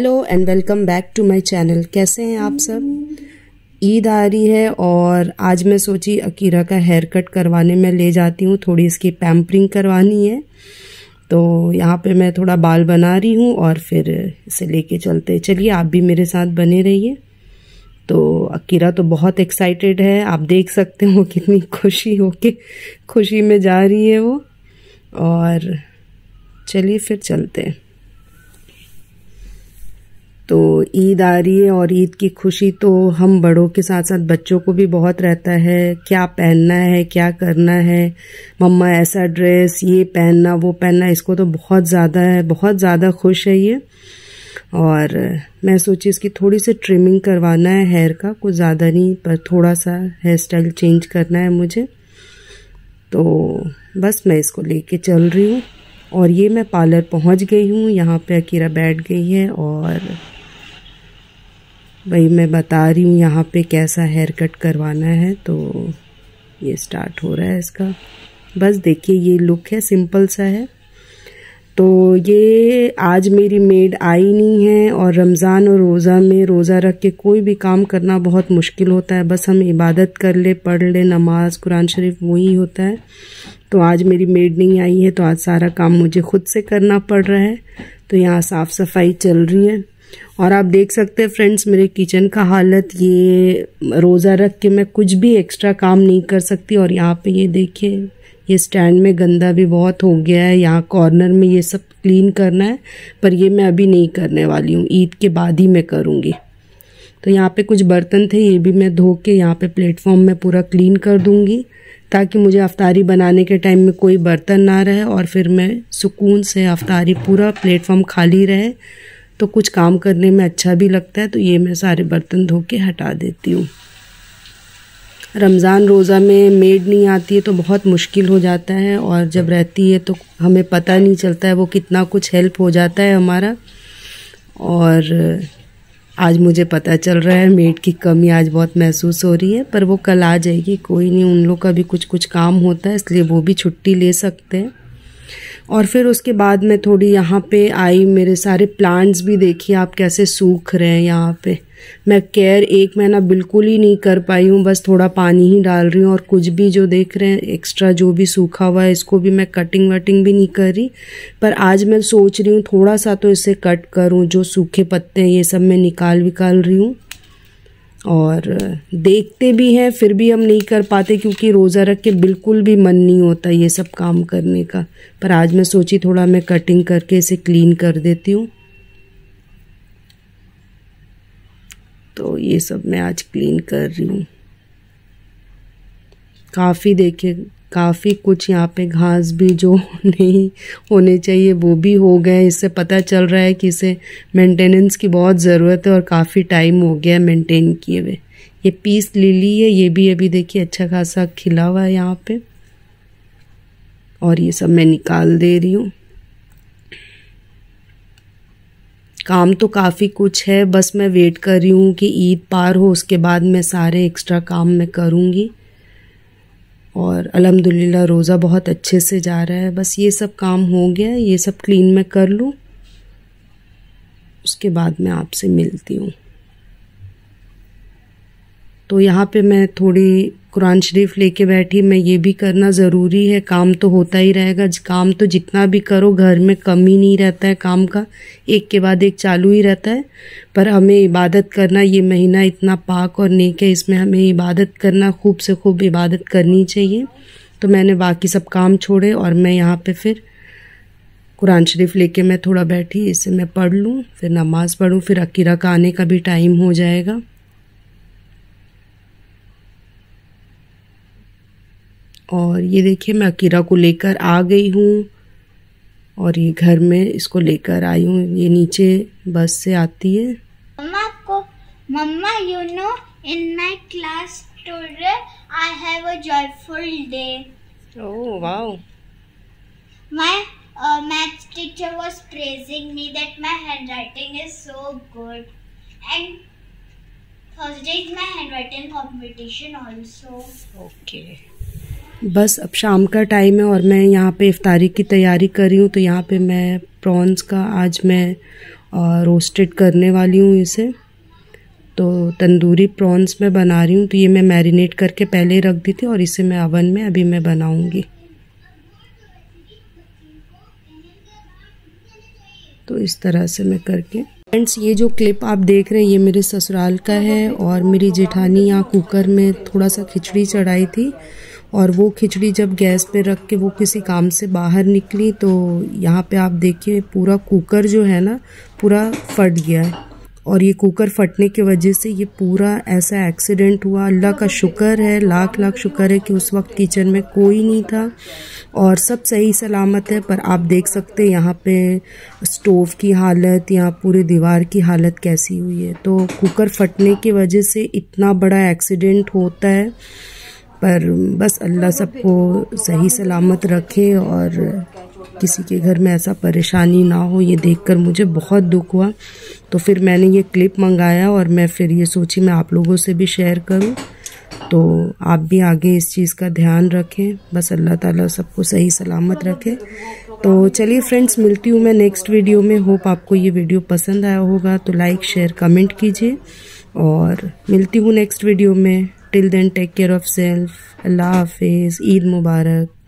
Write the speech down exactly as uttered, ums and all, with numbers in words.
Hello and welcome back to my channel. कैसे हैं आप सब? ईद आ रही है और आज मैं सोची अकीरा का हेयर कट करवाने में ले जाती हूँ, थोड़ी इसकी पैम्परिंग करवानी है। तो यहाँ पे मैं थोड़ा बाल बना रही हूँ और फिर इसे लेके चलते हैं। चलिए आप भी मेरे साथ बने रहिए। तो अकीरा तो बहुत एक्साइटेड है, आप देख सकते हो कितनी खुशी होके खुशी में जा रही है वो। और चलिए फिर चलते हैं। तो ईद आ रही है और ईद की खुशी तो हम बड़ों के साथ साथ बच्चों को भी बहुत रहता है। क्या पहनना है, क्या करना है, मम्मा ऐसा ड्रेस, ये पहनना, वो पहनना, इसको तो बहुत ज़्यादा है, बहुत ज़्यादा खुश है ये। और मैं सोची इसकी थोड़ी सी ट्रिमिंग करवाना है हेयर का, कुछ ज़्यादा नहीं पर थोड़ा सा हेयर स्टाइल चेंज करना है मुझे। तो बस मैं इसको लेके चल रही हूँ और ये मैं पार्लर पहुँच गई हूँ। यहाँ पे अकीरा बैठ गई है और भाई मैं बता रही हूँ यहाँ पे कैसा हेयर कट करवाना है। तो ये स्टार्ट हो रहा है इसका, बस देखिए ये लुक है, सिंपल सा है। तो ये आज मेरी मेड आई नहीं है और रमज़ान और रोज़ा में रोज़ा रख के कोई भी काम करना बहुत मुश्किल होता है। बस हम इबादत कर ले, पढ़ ले, नमाज कुरान शरीफ वही होता है। तो आज मेरी मेड नहीं आई है तो आज सारा काम मुझे खुद से करना पड़ रहा है। तो यहाँ साफ़ सफाई चल रही है और आप देख सकते हैं फ्रेंड्स मेरे किचन का हालत। ये रोज़ा रख के मैं कुछ भी एक्स्ट्रा काम नहीं कर सकती। और यहाँ पे ये देखिए ये स्टैंड में गंदा भी बहुत हो गया है, यहाँ कॉर्नर में ये सब क्लीन करना है पर ये मैं अभी नहीं करने वाली हूँ, ईद के बाद ही मैं करूँगी। तो यहाँ पे कुछ बर्तन थे, ये भी मैं धो के यहाँ पे प्लेटफॉर्म में पूरा क्लीन कर दूँगी ताकि मुझे अफ्तारी बनाने के टाइम में कोई बर्तन ना रहे और फिर मैं सुकून से अफ्तारी, पूरा प्लेटफॉर्म खाली रहे तो कुछ काम करने में अच्छा भी लगता है। तो ये मैं सारे बर्तन धो के हटा देती हूँ। रमज़ान रोज़ा में मेड नहीं आती है तो बहुत मुश्किल हो जाता है और जब रहती है तो हमें पता नहीं चलता है वो कितना कुछ हेल्प हो जाता है हमारा। और आज मुझे पता चल रहा है मेड की कमी आज बहुत महसूस हो रही है, पर वो कल आ जाएगी, कोई नहीं, उन लोग का भी कुछ कुछ काम होता है इसलिए वो भी छुट्टी ले सकते हैं। और फिर उसके बाद मैं थोड़ी यहाँ पे आई, मेरे सारे प्लांट्स भी देखिए आप कैसे सूख रहे हैं। यहाँ पे मैं केयर एक महीना बिल्कुल ही नहीं कर पाई हूँ, बस थोड़ा पानी ही डाल रही हूँ और कुछ भी जो देख रहे हैं एक्स्ट्रा जो भी सूखा हुआ है इसको भी मैं कटिंग वटिंग भी नहीं कर रही। पर आज मैं सोच रही हूँ थोड़ा सा तो इसे कट करूँ, जो सूखे पत्ते हैं ये सब मैं निकाल विकाल रही हूँ। और देखते भी हैं फिर भी हम नहीं कर पाते क्योंकि रोज़ा रख के बिल्कुल भी मन नहीं होता ये सब काम करने का। पर आज मैं सोची थोड़ा मैं कटिंग करके इसे क्लीन कर देती हूँ। तो ये सब मैं आज क्लीन कर रही हूँ। काफ़ी देखिए काफ़ी कुछ यहाँ पे घास भी जो नहीं होने चाहिए वो भी हो गए। इससे पता चल रहा है कि इसे मेंटेनेंस की बहुत ज़रूरत है और काफ़ी टाइम हो गया है मेंटेन किए हुए। ये पीस लिली है, ये भी अभी देखिए अच्छा खासा खिला हुआ है यहाँ पे। और ये सब मैं निकाल दे रही हूँ। काम तो काफ़ी कुछ है, बस मैं वेट कर रही हूँ कि ईद पार हो उसके बाद मैं सारे एक्स्ट्रा काम मैं करूँगी। और अल्हम्दुलिल्लाह रोज़ा बहुत अच्छे से जा रहा है। बस ये सब काम हो गया, ये सब क्लीन मैं कर लूँ उसके बाद मैं आपसे मिलती हूँ। तो यहाँ पे मैं थोड़ी कुरान शरीफ लेके बैठी, मैं ये भी करना ज़रूरी है, काम तो होता ही रहेगा। काम तो जितना भी करो घर में कम ही नहीं रहता है, काम का एक के बाद एक चालू ही रहता है। पर हमें इबादत करना, ये महीना इतना पाक और नेक है, इसमें हमें इबादत करना, खूब से खूब इबादत करनी चाहिए। तो मैंने बाकी सब काम छोड़े और मैं यहाँ पे फिर कुरान शरीफ लेके मैं थोड़ा बैठी, इसे मैं पढ़ लूँ, फिर नमाज़ पढ़ूँ, फिर अकीरा का आने का भी टाइम हो जाएगा। और ये देखिए मैं अकीरा को लेकर आ गई हूँ और ये घर में इसको लेकर आई हूँ। ये नीचे बस से आती है। मम्मा आपको मम्मा you know in my class today I have a joyful day. Oh wow. My maths teacher was praising me that my handwriting is so good and Thursday is my handwriting competition also. Okay बस अब शाम का time है और मैं यहाँ पे इफ्तारी की तैयारी कर रही हूँ। तो यहाँ पे मैं प्रॉन्स का आज मैं और रोस्टेड करने वाली हूँ इसे। तो तंदूरी प्रॉन्स मैं बना रही हूँ, तो ये मैं मैरिनेट करके पहले रख दी थी और इसे मैं अवन में अभी मैं बनाऊँगी। तो इस तरह से मैं करके, फ्रेंड्स ये जो क्लिप आप देख रहे हैं ये मेरे ससुराल का है और मेरी जेठानी यहाँ कुकर में थोड़ा सा खिचड़ी चढ़ाई थी और वो खिचड़ी जब गैस पे रख के वो किसी काम से बाहर निकली तो यहाँ पे आप देखिए पूरा कुकर जो है ना पूरा फट गया है। और ये कुकर फटने की वजह से ये पूरा ऐसा एक्सीडेंट हुआ। अल्लाह का शुक्र है, लाख लाख शुक्र है कि उस वक्त किचन में कोई नहीं था और सब सही सलामत है। पर आप देख सकते हैं यहाँ पे स्टोव की हालत या पूरी दीवार की हालत कैसी हुई है। तो कुकर फटने की वजह से इतना बड़ा एक्सीडेंट होता है, पर बस अल्लाह सबको सही सलामत रखे और किसी के घर में ऐसा परेशानी ना हो। ये देखकर मुझे बहुत दुख हुआ। तो फिर मैंने ये क्लिप मंगाया और मैं फिर ये सोची मैं आप लोगों से भी शेयर करूं। तो आप भी आगे इस चीज़ का ध्यान रखें, बस अल्लाह ताला सबको सही सलामत रखे। तो चलिए फ्रेंड्स, मिलती हूँ मैं नेक्स्ट वीडियो में। होप आपको ये वीडियो पसंद आया होगा, तो लाइक शेयर कमेंट कीजिए और मिलती हूँ नेक्स्ट वीडियो में। Till then, take care of self. Allah Hafiz. Eid Mubarak.